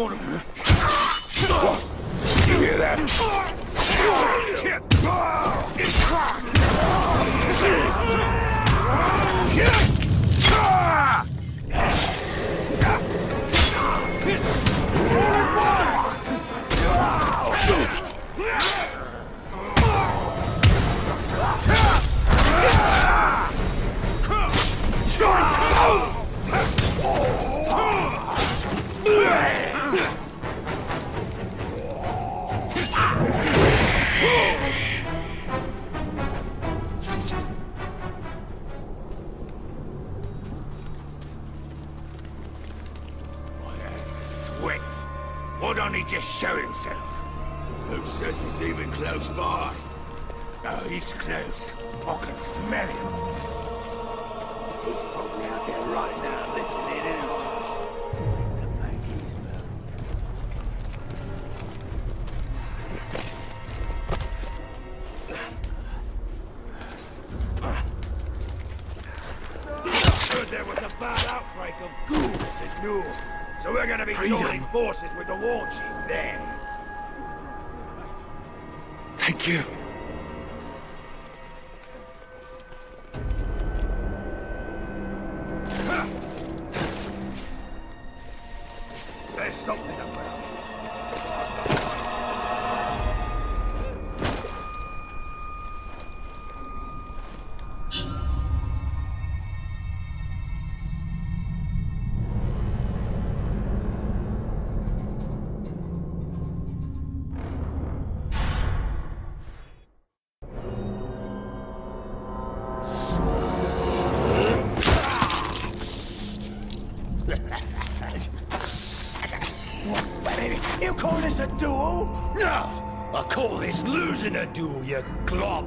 want him. You hear that? Show himself. Who says he's even close by? Oh, he's close. I can smell him. He's probably out there right now listening in on us. Make them make his move. There was a bad outbreak of ghouls at North. So we're gonna be joining forces with the war chief then. Thank you. There's something about do you glob?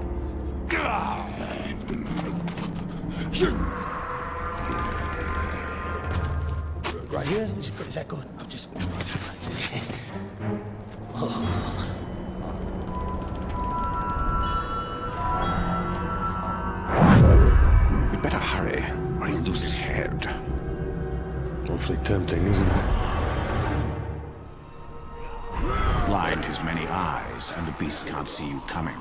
Right here? Is that good? I'm just... oh. We'd better hurry, or he'll lose his head. Awfully tempting, isn't it? Blind his many eyes, and the beast can't see you coming.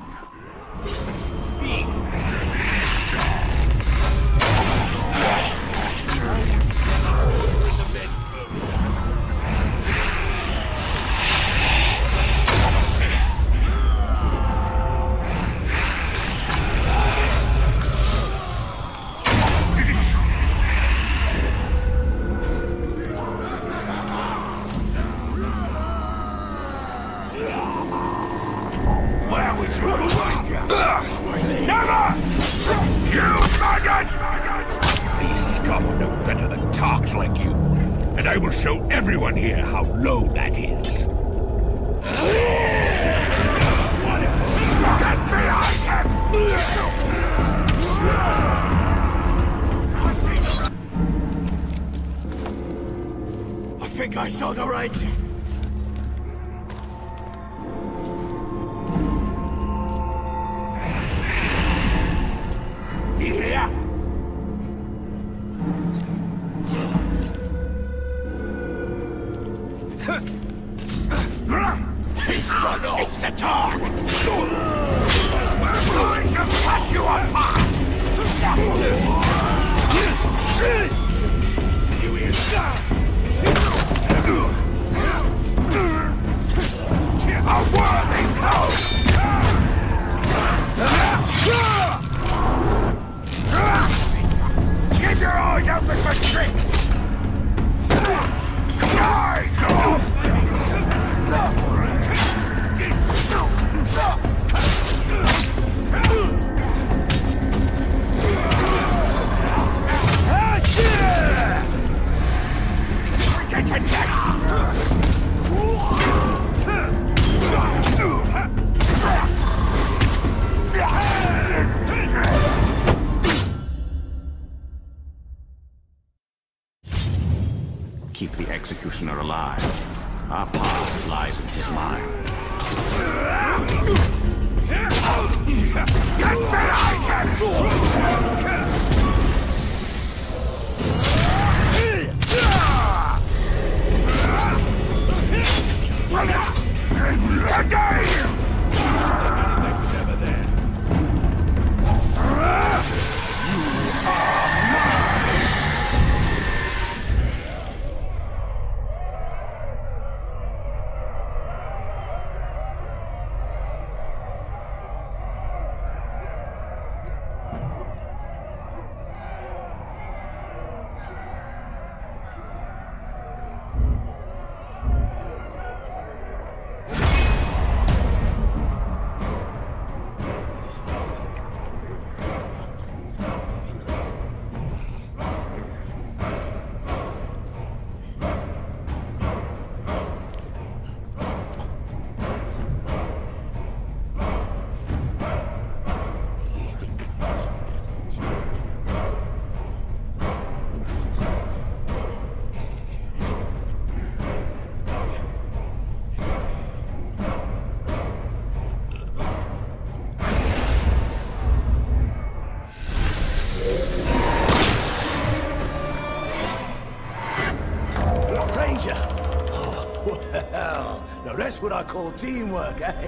what I call teamwork, eh?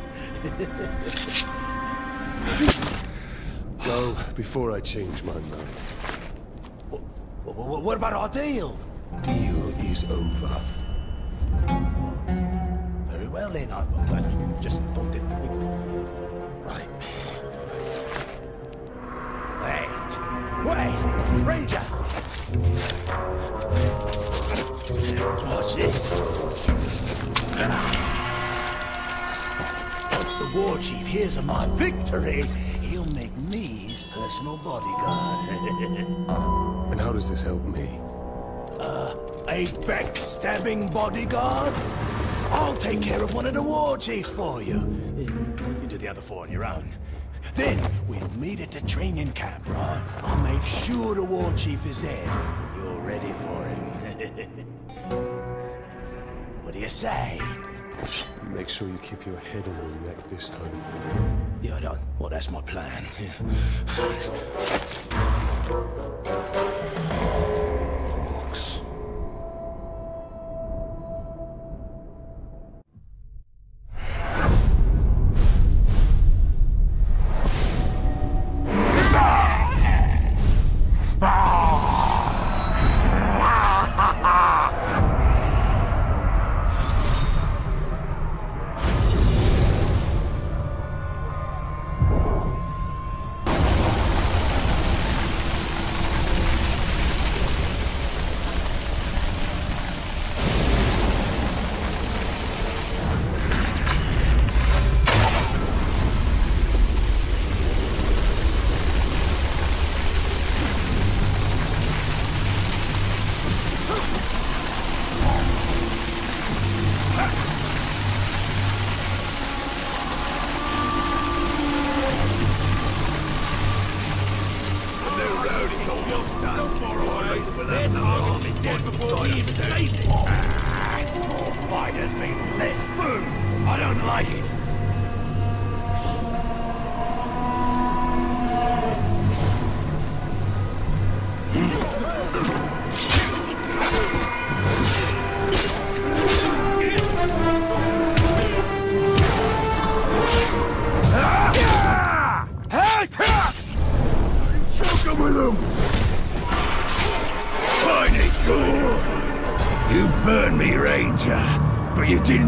Go before I change my mind. What about our deal? Deal is over. Very well, then. I just thought that we... Right. Wait! Ranger! Watch this. Once the war chief hears of my victory, he'll make me his personal bodyguard. And how does this help me? A backstabbing bodyguard? I'll take care of one of the war chiefs for you. And you do the other four on your own. Then we'll meet at the training camp, right? I'll make sure the war chief is there. You're ready for him. What do you say? You make sure you keep your head on your neck this time. Yeah, I don't. Well, that's my plan. Yeah. Box.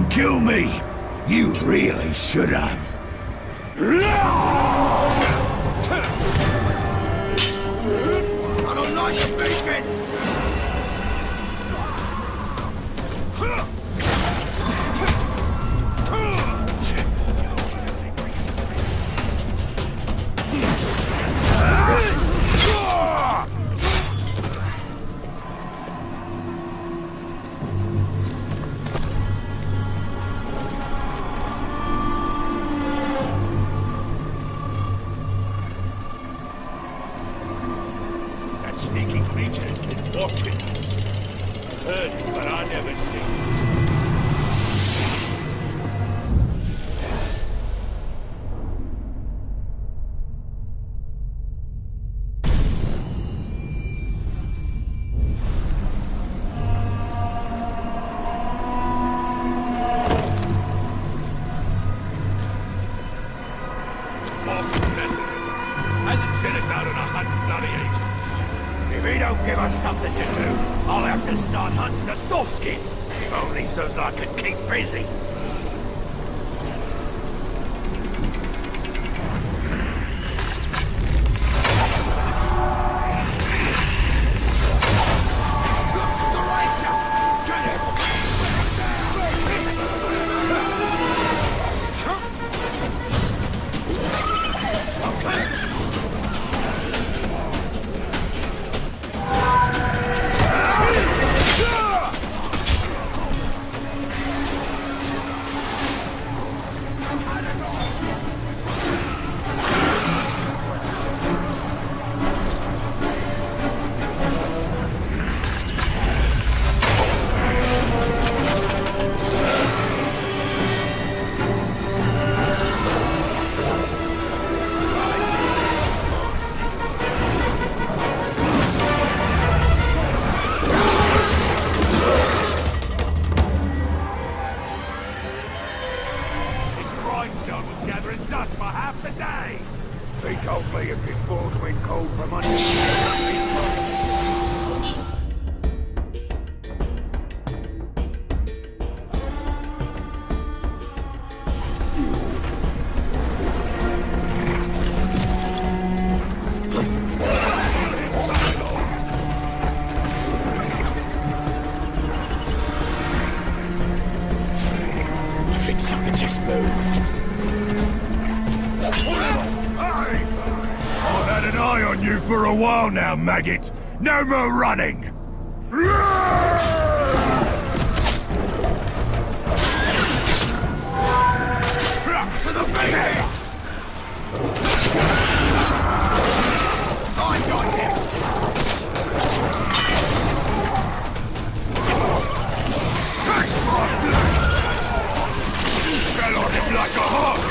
Kill me! You really should have. I don't like you, baby! gathering dust for half the day. She told me if it falls when cold from under I think something just moved. On you for a while now, maggot. No more running. To the baby. I got him. Catch my blood. Fell on him like a hawk.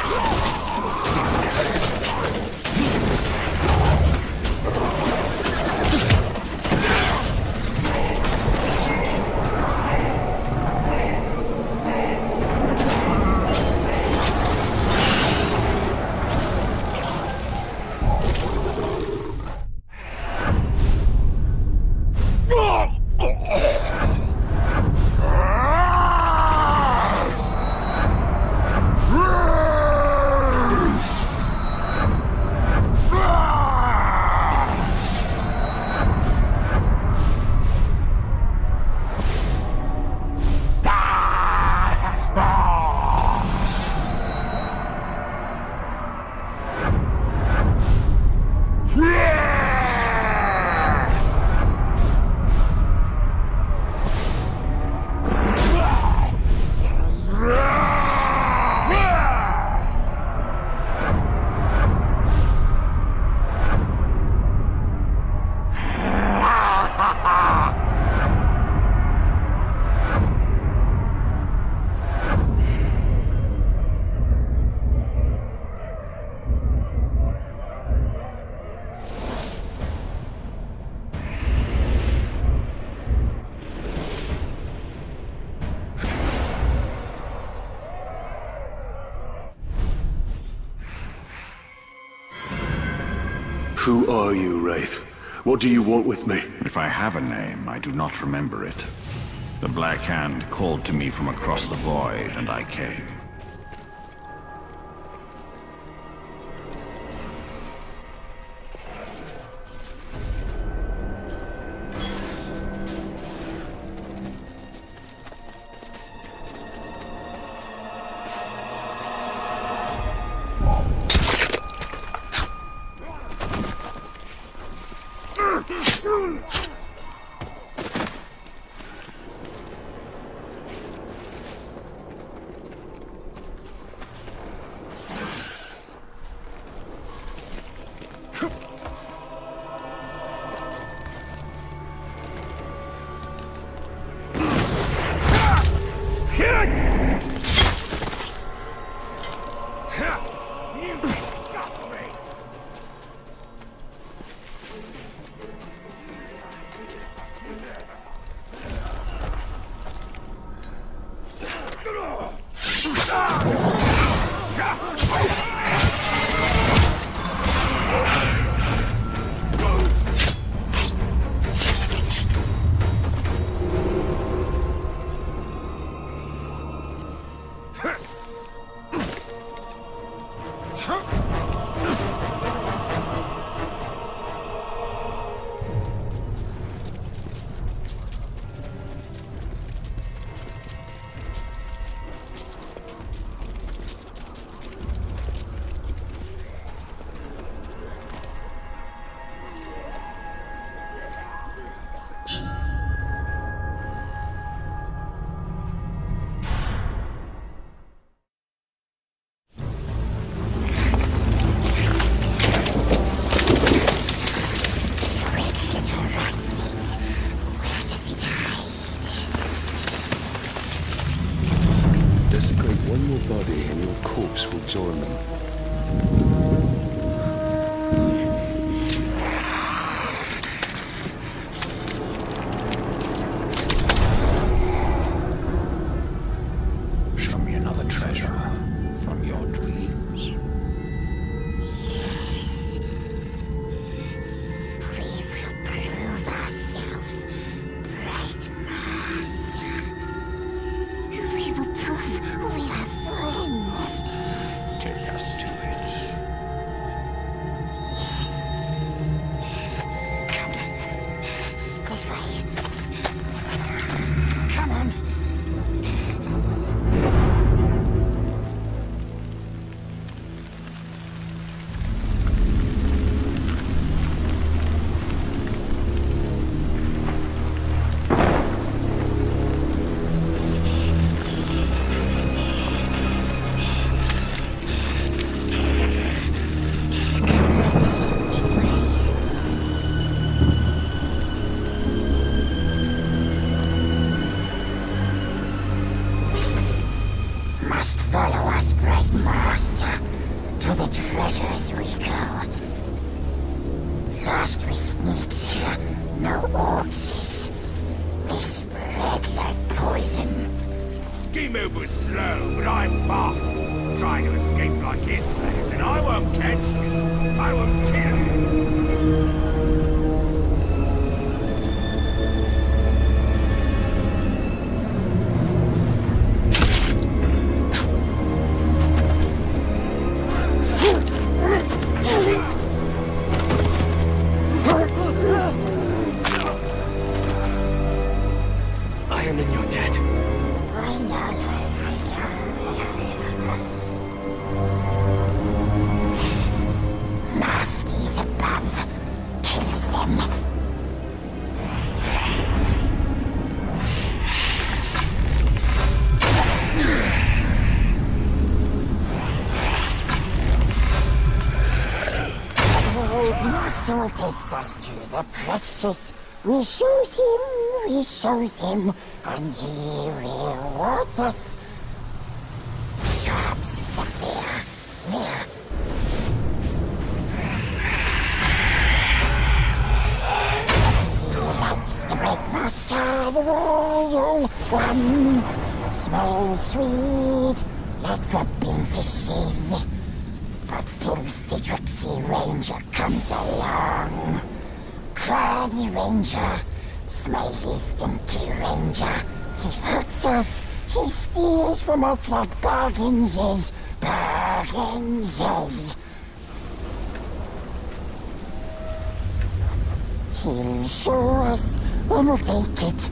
Who are you, Wraith? What do you want with me? If I have a name, I do not remember it. The Black Hand called to me from across the void, and I came. Desecrate one more body and your corpse will join them. Show me another treasure from your dreams. to the treasures we go. Last we sneaked here, no orcs. They spread like poison. Gimmu was slow, but I'm fast. Trying to escape like his slaves, and I won't catch you. I won't kill you. Master takes us to the precious. We shows him, and he rewards us. Sharps is up there. There. He likes the Great Master, the royal one. Smells sweet, like flopping fishes. But filthy, tricksy ranger comes along. Crowdy ranger, smelly, stinky ranger. He hurts us, he steals from us like bargains is. Bargains is. He'll show us, then we'll take it.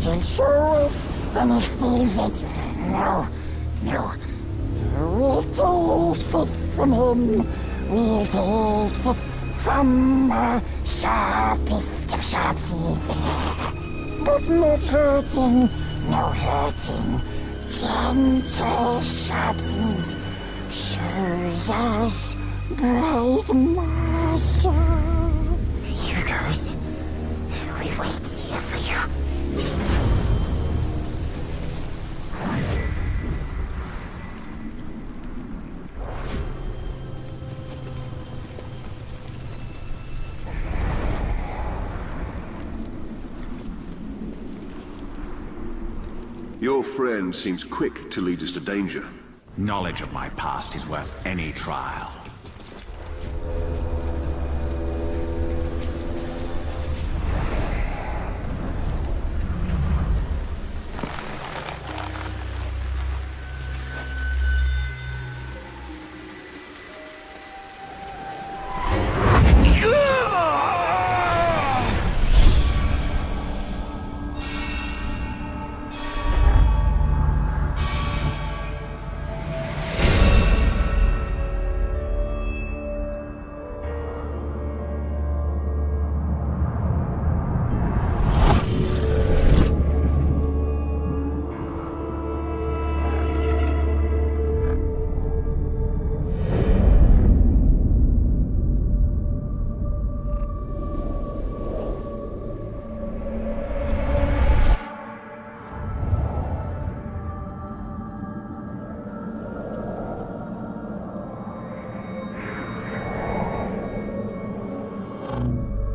He'll show us, then he steals it. No. We'll take it from him. We'll take it from the sharpest of sharpsies. But not hurting, no hurting. Gentle sharpsies shows us Great Master. You guys, we wait here for you. Your friend seems quick to lead us to danger. Knowledge of my past is worth any trial.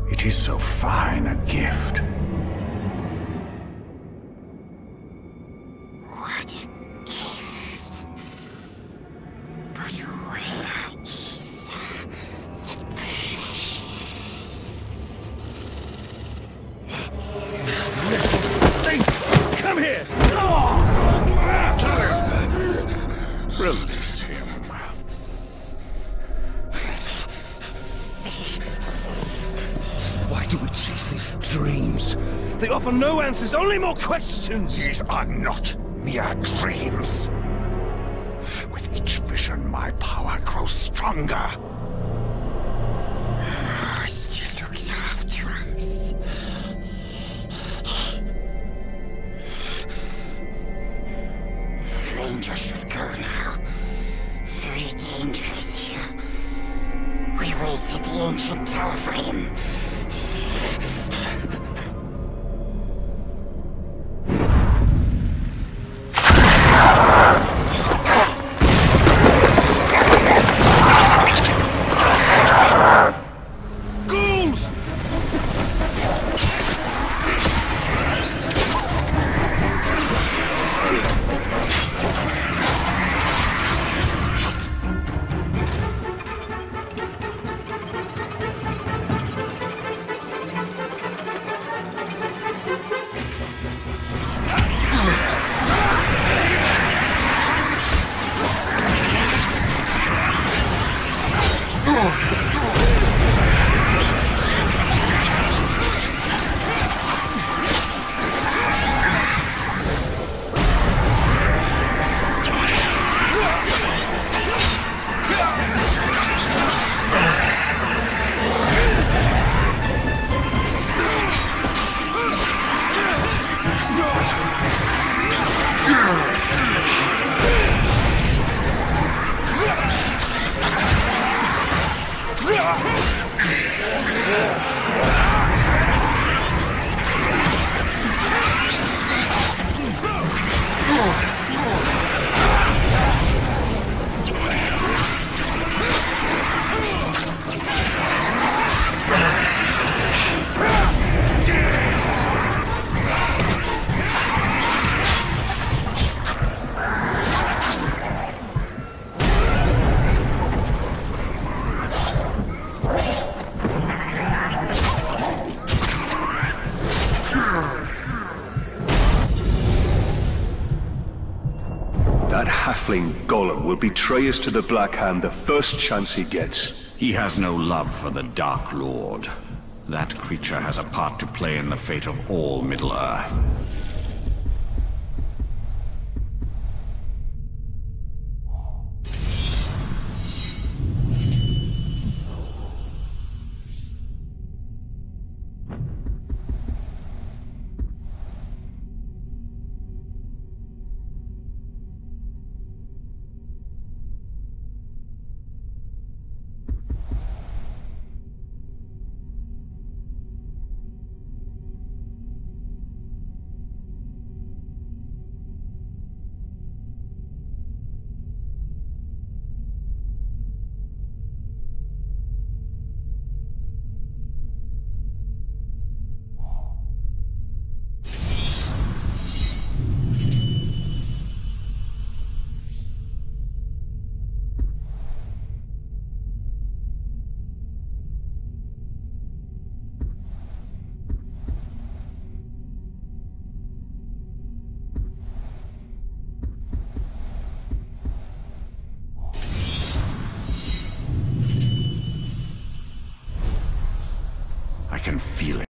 It is so fine a gift. What a gift. But where is the place? Listen, thief! Come here! Oh. Release him. Why do we chase these dreams? They offer no answers, only more questions! These are not mere dreams. With each vision, my power grows stronger. Oh, she looks after us. Ranger should go now. Very dangerous here. We wait at the ancient tower for him. Gollum will betray us to the Black Hand the first chance he gets. He has no love for the Dark Lord. That creature has a part to play in the fate of all Middle-earth. I can feel it.